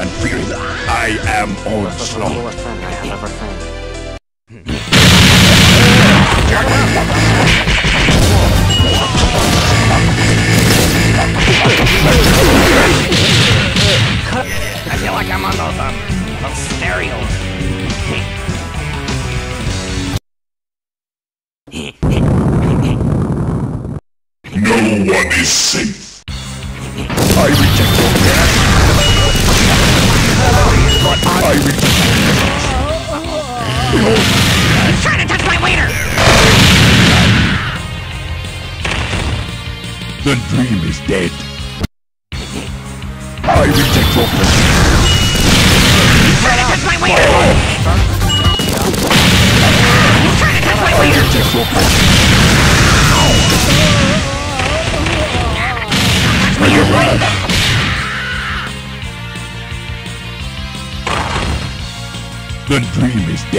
and fury. I am Onslaught. I feel like I'm on those stereo. No one is safe. I reject your death. I reject your death. Behold! He's trying to touch my wiener! The dream is dead. I reject your death. He's trying to touch my wiener! He's trying to touch my wiener! I reject your death. The dream is dead.